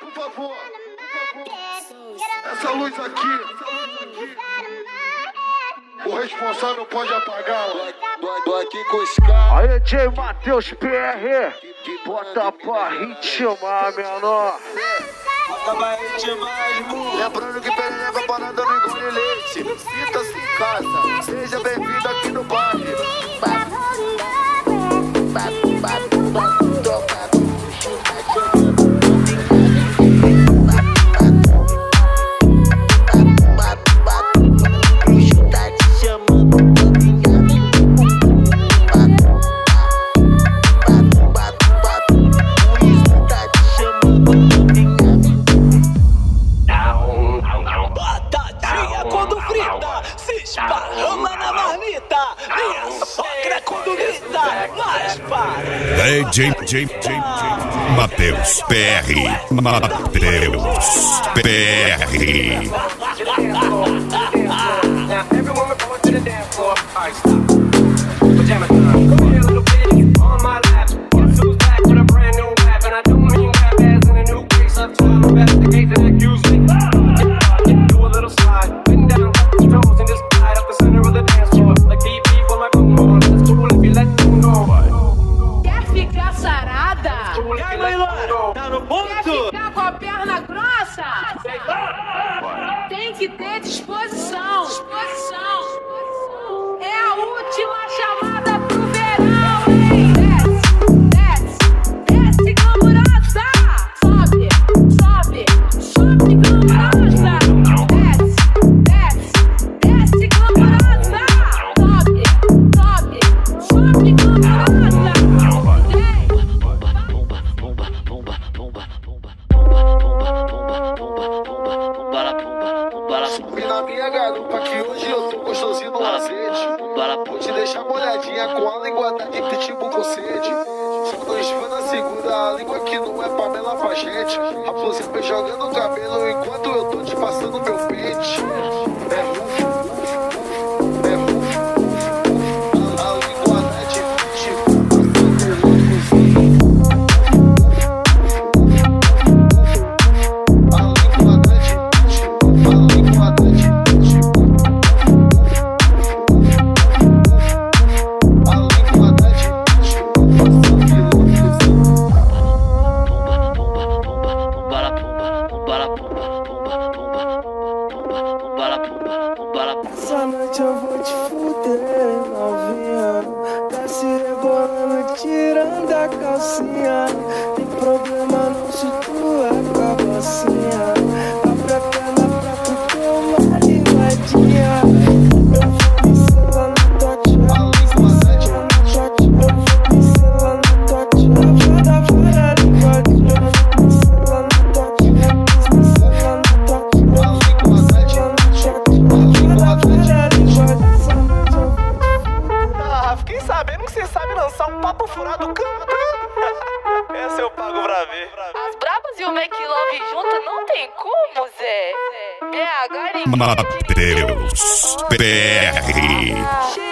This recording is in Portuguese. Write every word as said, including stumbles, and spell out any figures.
Por favor, essa luz aqui, o responsável pode apagá-la. Tô aqui com os caras. Aí, D J Matheus P R, bota pra ritmar, menor. Lembrando que perereca parada no engole leite. Sinta-se em casa, seja bem-vindo aqui no baile. É D J Matheus P R, Matheus P R. As Brabas e o Mac Love junto não tem como, Zé. É a garimpa. Matheus P R.